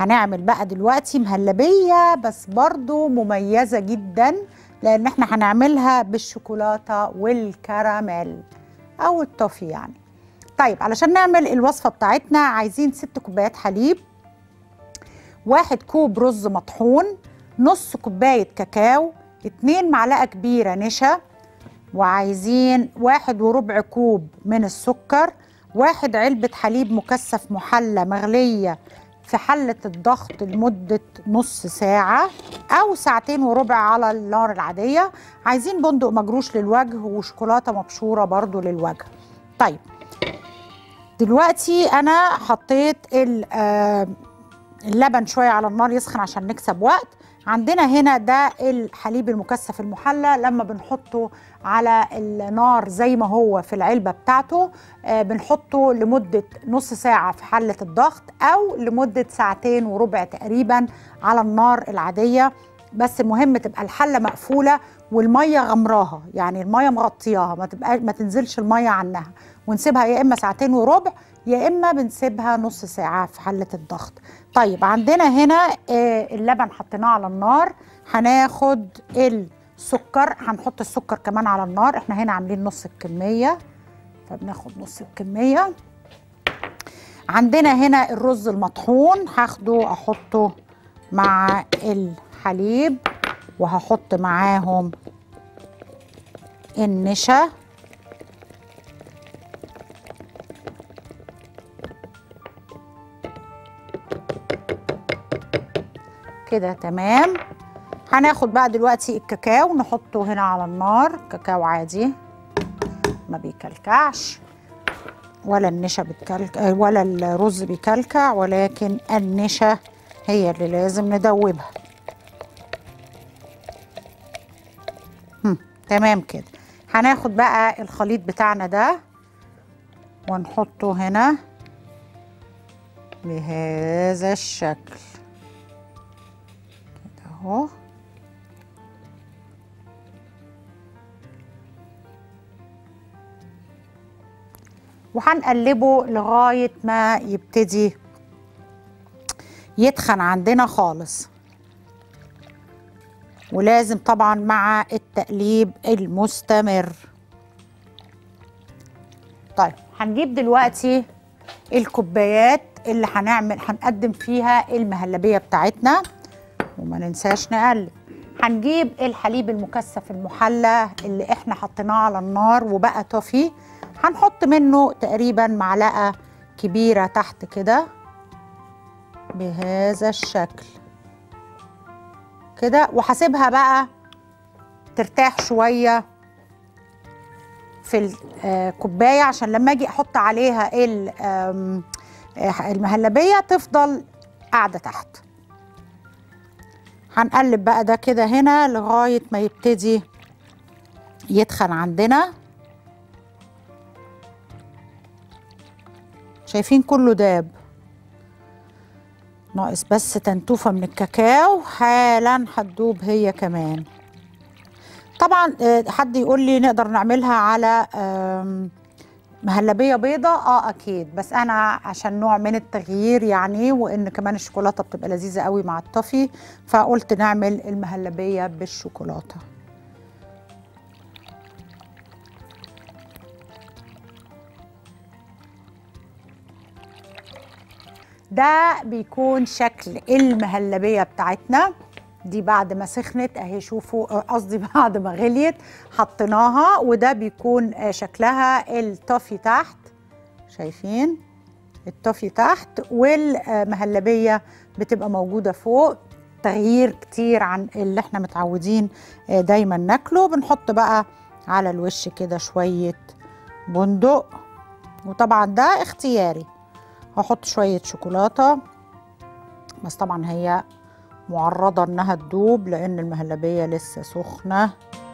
هنعمل بقى دلوقتي مهلبية بس برضو مميزة جدا، لان احنا هنعملها بالشوكولاتة والكراميل او التوفي يعني. طيب علشان نعمل الوصفة بتاعتنا عايزين 6 كوبايات حليب، 1 كوب رز مطحون، نص كوباية كاكاو، 2 معلقة كبيرة نشا، وعايزين 1 وربع كوب من السكر، 1 علبة حليب مكثف محلى مغلية في حلة الضغط لمدة نص ساعة أو 2.25 ساعة على النار العادية. عايزين بندق مجروش للوجه وشوكولاتة مبشورة برضو للوجه. طيب دلوقتي أنا حطيت اللبن شوية على النار يسخن عشان نكسب وقت. عندنا هنا ده الحليب المكثف المحلى، لما بنحطه على النار زي ما هو في العلبة بتاعته بنحطه لمدة نص ساعة في حلة الضغط أو لمدة 2.25 ساعة تقريبا على النار العادية، بس المهم تبقى الحلة مقفولة والمية غمراها، يعني المية مغطياها ما تنزلش المية عنها، ونسيبها يا إما 2.25 ساعة يا إما بنسيبها نص ساعة في حلة الضغط. طيب عندنا هنا اللبن حطيناه على النار، هناخد السكر، هنحط السكر كمان على النار، احنا هنا عاملين نص الكمية فبناخد نص الكمية. عندنا هنا الرز المطحون هاخده احطه مع الحليب، وهحط معاهم النشا كده تمام. هناخد بقى دلوقتي الكاكاو نحطه هنا على النار، كاكاو عادي ما بيكلكعش ولا النشا بتكلكع ولا الرز بيكلكع، ولكن النشا هي اللي لازم ندوبها. تمام كده. هناخد بقى الخليط بتاعنا ده ونحطه هنا بهذا الشكل اهو، وهنقلبه لغاية ما يبتدي يتخن عندنا خالص، ولازم طبعا مع التقليب المستمر. طيب هنجيب دلوقتي الكوبايات اللي هنقدم فيها المهلبية بتاعتنا، وما ننساش نقلب. هنجيب الحليب المكثف المحلى اللي احنا حطيناه على النار وبقى توفي، هنحط منه تقريبا 1 معلقة كبيرة تحت كده بهذا الشكل كده، وهسيبها بقى ترتاح شوية في الكوباية عشان لما اجي احط عليها المهلبية تفضل قاعدة تحت. هنقلب بقى ده كده هنا لغاية ما يبتدي يتخن عندنا. شايفين كله داب، ناقص بس تنتوفة من الكاكاو حالا هتدوب هي كمان. طبعا حد يقول لي نقدر نعملها على مهلبية بيضة، اكيد، بس انا عشان نوع من التغيير يعني، وان كمان الشوكولاتة بتبقى لذيذة قوي مع التوفي، فقلت نعمل المهلبية بالشوكولاتة. ده بيكون شكل المهلبية بتاعتنا دي بعد ما سخنت اهي، شوفوا قصدي بعد ما غليت حطيناها، وده بيكون شكلها التوفي تحت، شايفين التوفي تحت والمهلبية بتبقى موجودة فوق، تغيير كتير عن اللي احنا متعودين دايما ناكله. بنحط بقى على الوش كده شوية بندق، وطبعا ده اختياري، هحط شوية شوكولاتة بس طبعا هي معرضة انها تدوب لان المهلبية لسه سخنة.